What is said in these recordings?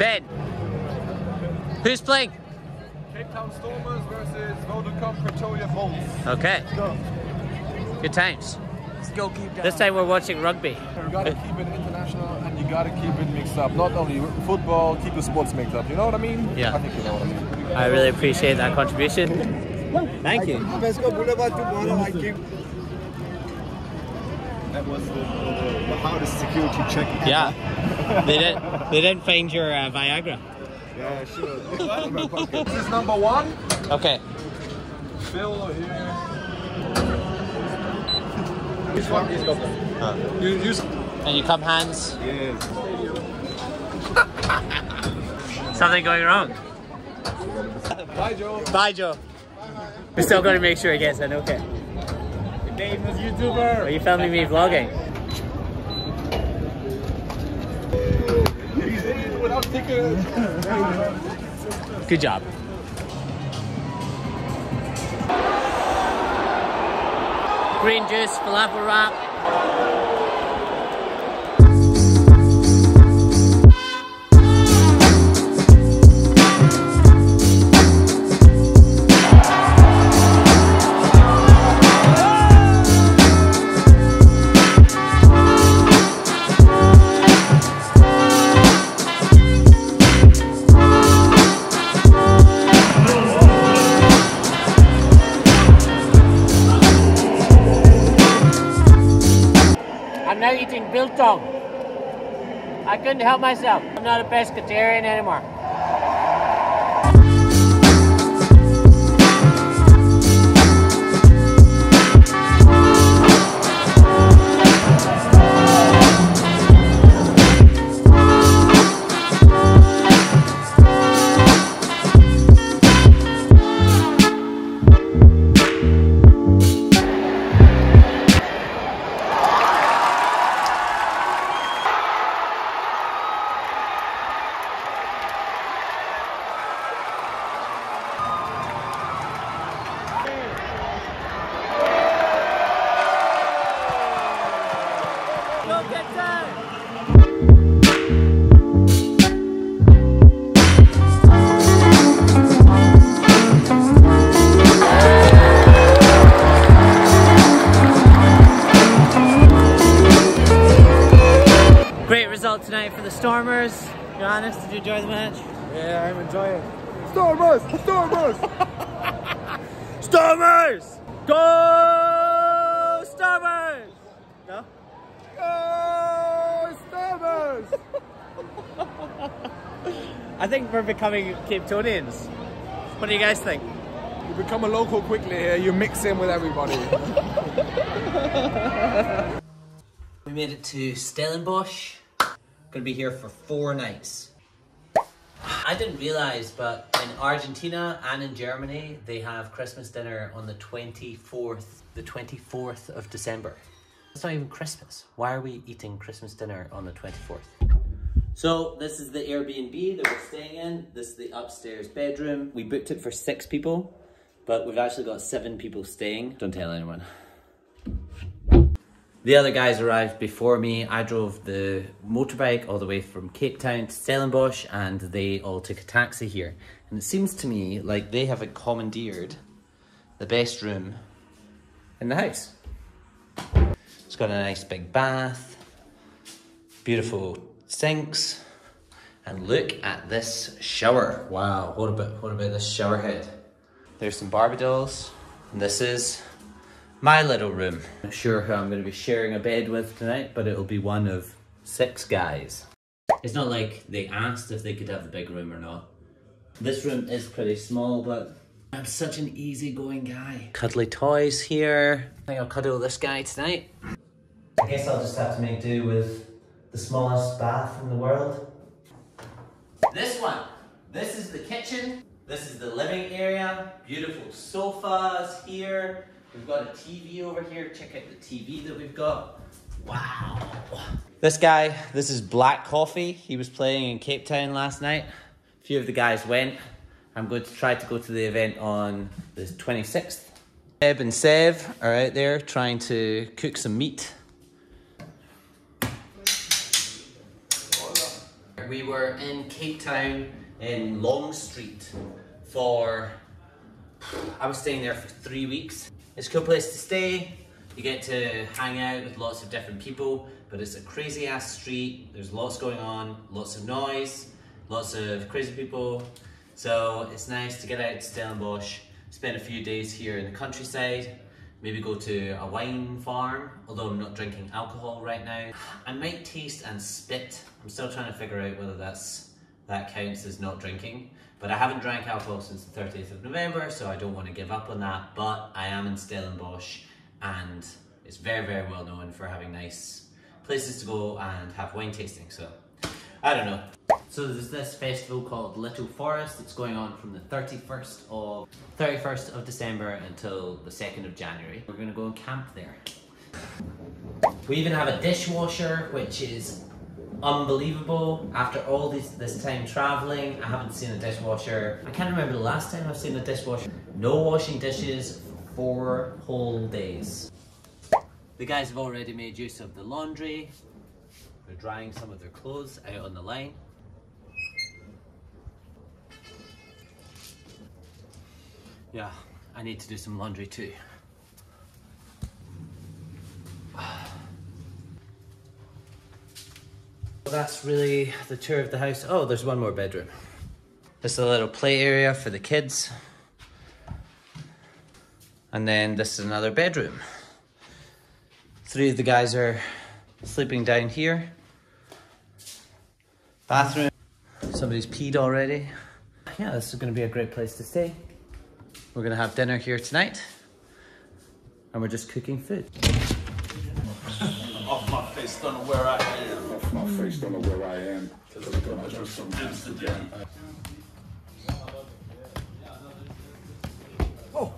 Ben, who's playing? Cape Town Stormers versus Vodacom Pretoria Bulls. Okay. Let's go. Good times. Let's go keep down. This time we're watching rugby. You gotta keep it international and you gotta keep it mixed up. Not only football, keep the sports mixed up. You know what I mean? Yeah. I think you know what I mean. I really appreciate that contribution. Thank you. That was the hardest security check ever. Yeah. They didn't find your Viagra. Yeah, sure. This is number one. Okay. Bill here. This one is got them. Huh. You use and you cup hands. Yes. Something going wrong. Bye, Joe. Bye, Joe. Bye. We're still going to make sure it gets in. Okay. Famous YouTuber. Are you filming me vlogging? He's in it without tickets. Good job. Green juice, falafel wrap. Now eating biltong. I couldn't help myself. I'm not a pescatarian anymore. Great result tonight for the Stormers. Johannes, did you enjoy the match? Yeah, I'm enjoying it. Stormers! Stormers! Stormers! Go Stormers! No? Go Stormers! I think we're becoming Cape Townians. What do you guys think? You become a local quickly here, you mix in with everybody. We made it to Stellenbosch. Gonna be here for 4 nights. I didn't realize, but in Argentina and in Germany, they have Christmas dinner on the 24th, the 24th of December. It's not even Christmas. Why are we eating Christmas dinner on the 24th? So this is the Airbnb that we're staying in. This is the upstairs bedroom. We booked it for 6 people, but we've actually got 7 people staying. Don't tell anyone. The other guys arrived before me. I drove the motorbike all the way from Cape Town to Stellenbosch and they all took a taxi here. And it seems to me like they have commandeered the best room in the house. It's got a nice big bath, beautiful sinks, and look at this shower. Wow, what about this shower head? There's some Barbie dolls, and this is my little room. Not sure who I'm going to be sharing a bed with tonight, but it'll be one of 6 guys. It's not like they asked if they could have the big room or not. This room is pretty small, but I'm such an easygoing guy. Cuddly toys here. I think I'll cuddle this guy tonight. I guess I'll just have to make do with the smallest bath in the world. This one. This is the kitchen. This is the living area. Beautiful sofas here. We've got a TV over here. Check out the TV that we've got. Wow. This guy, this is Black Coffee. He was playing in Cape Town last night. A few of the guys went. I'm going to try to go to the event on the 26th. Seb and Sev are out there trying to cook some meat. we were in Cape Town in Long Street for, I was staying there for 3 weeks. It's a cool place to stay. You get to hang out with lots of different people, but it's a crazy ass street. There's lots going on, lots of noise, lots of crazy people. So it's nice to get out to Stellenbosch, spend a few days here in the countryside, maybe go to a wine farm, although I'm not drinking alcohol right now. I might taste and spit. I'm still trying to figure out whether that counts as not drinking, but I haven't drank alcohol since the 30th of November, so I don't want to give up on that, but I am in Stellenbosch, and it's very, very well known for having nice places to go and have wine tasting, so I don't know. So there's this festival called Little Forest. It's going on from the 31st of December until the 2nd of January. We're gonna go and camp there. We even have a dishwasher, which is unbelievable. After all this time traveling, I haven't seen a dishwasher. I can't remember the last time I've seen a dishwasher. No washing dishes for 4 whole days. The guys have already made use of the laundry. They're drying some of their clothes out on the line. Yeah, I need to do some laundry too. That's really the tour of the house. Oh, there's one more bedroom. This is a little play area for the kids. And then this is another bedroom. 3 of the guys are sleeping down here. Bathroom. Somebody's peed already. Yeah, this is gonna be a great place to stay. We're gonna have dinner here tonight. And we're just cooking food. I'm off my face, don't know where I am. My face, don't know where I am. Oh!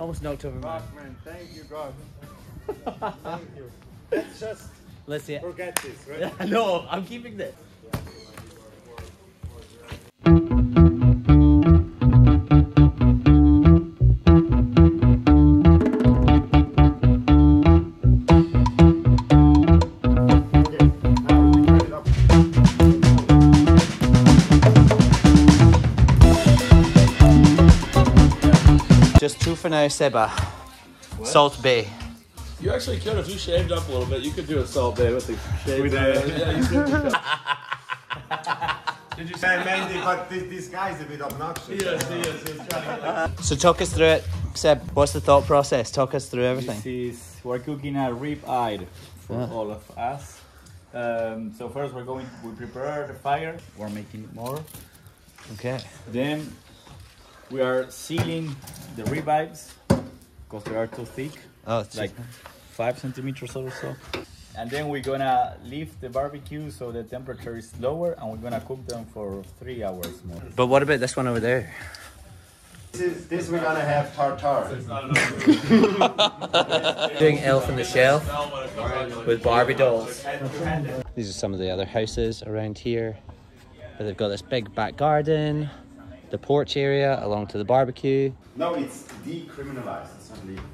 Almost knocked over my man. Thank you, God. Thank you. Just let's see. Forget this, right? No, I'm keeping this. Just 2 for now, Seba. What? Salt Bay. You actually could, if you shaved up a little bit, you could do a Salt Bay with the shave. We did. Yeah, you could do that. Did you say, Mandy, but this guy's a bit obnoxious. Yes, he is. He's trying to get... So talk us through it, Seb. What's the thought process? Talk us through everything. We're cooking a rib-eyed for all of us. So first we prepare the fire. We're making it more. Okay. Then we are sealing the ribeyes because they are too thick, like 5 centimeters or so. And then we're gonna leave the barbecue so the temperature is lower, and we're gonna cook them for 3 hours more. But what about this one over there? This we're gonna have tartare. Doing Elf in the Shell with Barbie dolls. These are some of the other houses around here, but they've got this big back garden. The porch area along to the barbecue. No, it's decriminalized. It's not legal.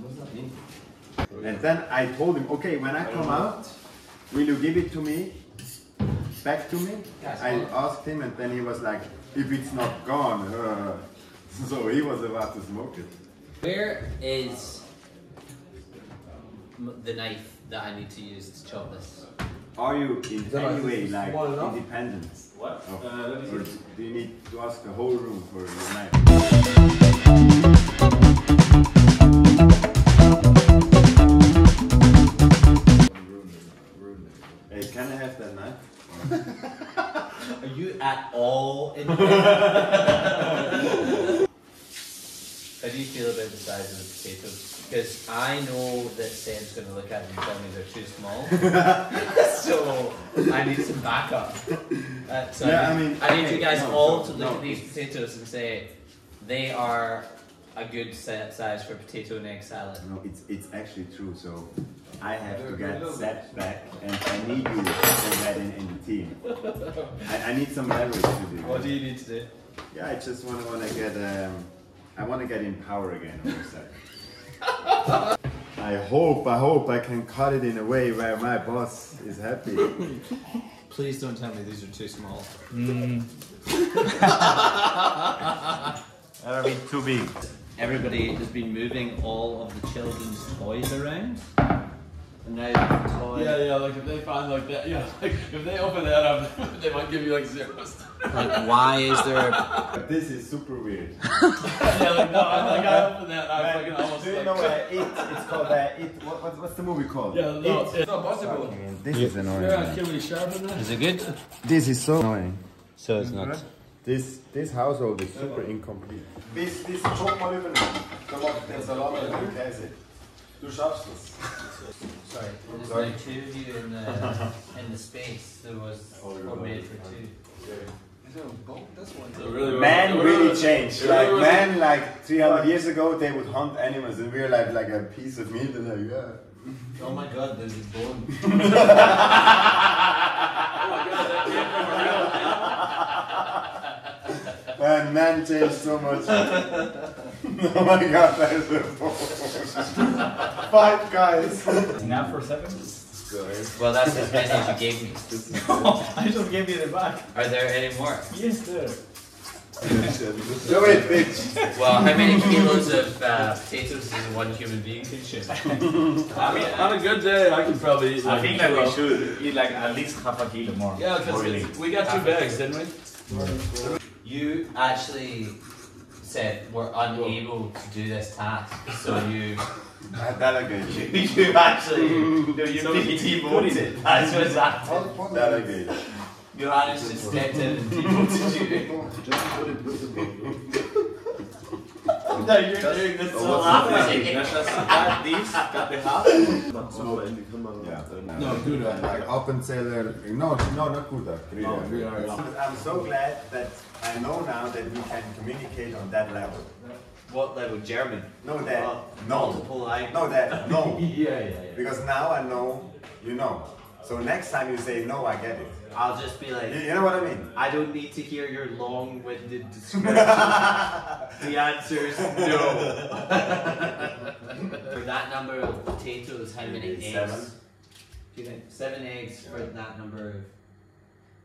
What does that mean? And then I told him, okay, when I come out, will you give it to me, back to me? Yes, I asked him, and then he was like, if it's not gone, so he was about to smoke it. Where is the knife that I need to use to chop this? Are you in any way like independent? What? Or do you need to ask the whole room for your knife? Hey, can I have that knife? Are you at all in? How do you feel about the size of the potatoes? Because I know that Sam's going to look at them and tell me they're too small. So I need some backup. So yeah, I need you guys all to look at these potatoes and say they are a good size for potato and egg salad. No, it's actually true. So I have to get set back, and I need you to get that in the team. I need some leverage to do. What do you need to do? Yeah, I just want to get. I want to get in power again. I hope I can cut it in a way where my boss is happy. Please don't tell me these are too small. Mm. That'll be too big. Everybody has been moving all of the children's toys around. And now the toy... Yeah, like if they find like that, yeah, like if they open that up, they might give you like zero stuff. Like why is there a... This is super weird. Yeah, like no, I opened that and I fucking almost... Do you know where it's called It? What's the movie called? Yeah, no, it's not possible. I mean, this is annoying. Yeah, can we sharpen that? Is it good? This is so annoying. So it's not. This household is super incomplete. This choke mal übernehmen. There's a lot of Käse. Du schaffst es. Sorry. There's only two of you in the space. There was one made for two. Man really changed. Like man, like 300 years ago, they would hunt animals in real life, like a piece of meat, and like yeah. Oh my God, there's a bone. Oh my God, that came from a real animal. Man changed so much. Oh my God, that is a bone. 5 guys. Now for 7 minutes. Well, that's as many as you gave me. No, I just gave you the back. Are there any more? Yes, there. Do it, bitch. Well, how many kilos of potatoes does one human being can ship? I mean, on a good day, I could probably eat like, I think that we should eat like at least half a kilo more. Yeah, because we got 2 bags, didn't we? You actually said we're unable to do this task, so you... I delegated. You actually, no, you demoted it. That's what happened. Delegate. You managed to step in and demoted you. No, you're doing this so laughing. Add these, cut the half. No, Gouda. Like up until no, not Gouda. I'm so glad that I know now that we can communicate on that level. What level? German? No, that. No. Multiple language. No, that. No. Yeah. Because now I know, you know. So next time you say no, I get it. I'll just be like. You know what I mean? I don't need to hear your long-winded description. The answer is no. For that number of potatoes, how many eggs? 7. Do you think 7 eggs for that number of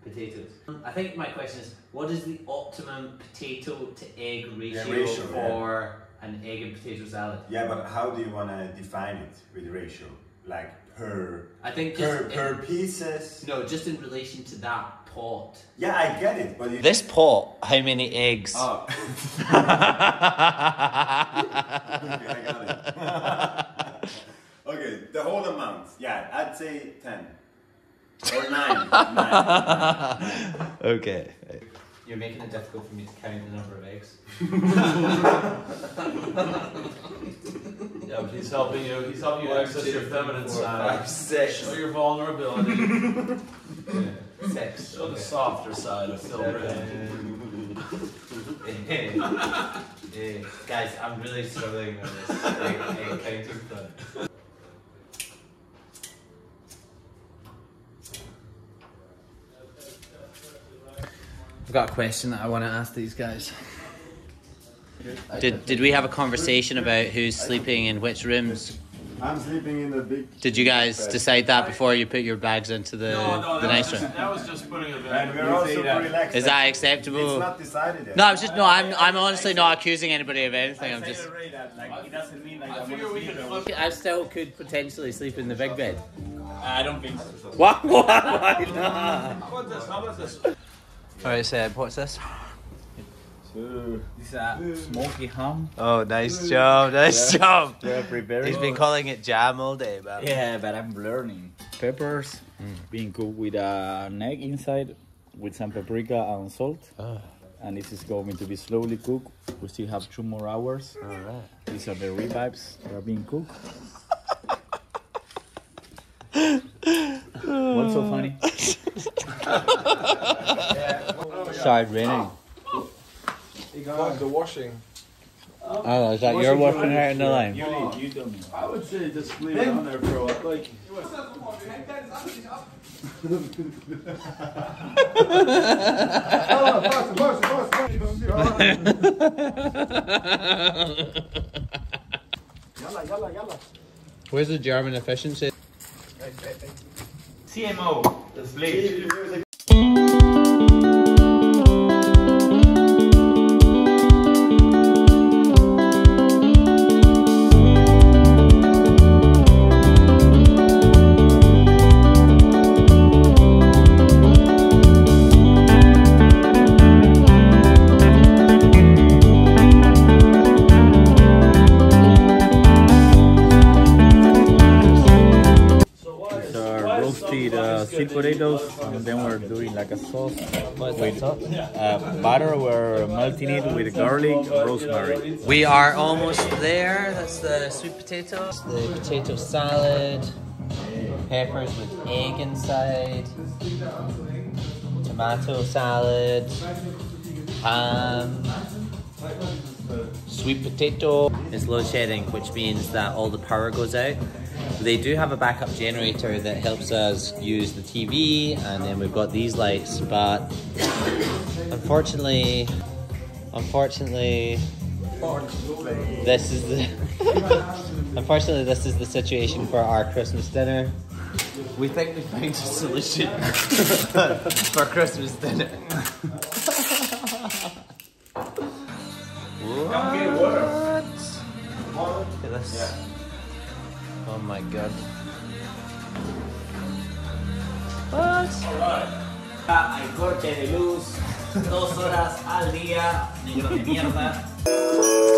potatoes? I think my question is, what is the optimum potato to egg ratio for an egg and potato salad? Yeah, but how do you want to define it with ratio? Like per pieces? No, just in relation to that pot. Yeah, I get it, but you... This pot, how many eggs? Oh. Okay, I got it. Okay, the whole amount. Yeah, I'd say 10. Or 9. Nine. Okay. You're making it difficult for me to count the number of eggs. Yeah, he's helping you. He's helping you access your feminine side. 5, 6. Show your vulnerability. Yeah. 6. Show the softer side of Phil. Guys, I'm really struggling with this egg counting thing. I've got a question that I want to ask these guys. Did we have a conversation about who's sleeping in which rooms? I'm sleeping in the big... Did you guys decide that before you put your bags into the nice room? That was just putting a bit. And we're also relaxed. Is that acceptable? It's not decided yet. No, I'm just... No, I'm honestly not accusing anybody of anything. I'm just... I still could potentially sleep in the big bed. I don't think so. What? Why not? How about this? Alright, Seb, what's this? This is a smoky ham. Oh, nice job, nice job! He's been calling it jam all day, man. Yeah, but I'm learning. Peppers being cooked with an egg inside, with some paprika and salt. Oh. And this is going to be slowly cooked. We still have 2 more hours. Alright. These are the ribeyes that are being cooked. What's so funny? Started raining. The washing. Oh, is that your washing right in the line? You don't. I would say just leave it on there for a while. Like. Where's the German efficiency? CMO, it's late. Potatoes, and then we're doing like a sauce with butter. We're melting it with garlic, rosemary. We are almost there. That's the sweet potatoes, the potato salad, peppers with egg inside, tomato salad, ham, sweet potato. It's load shedding, which means that all the power goes out. They do have a backup generator that helps us use the TV, and then we've got these lights, but unfortunately this is the situation for our Christmas dinner. We think we found a solution for Christmas dinner. What? Look at this. Oh my god. What? Alright. Al corte de luz, 2 horas al día, negro de mierda.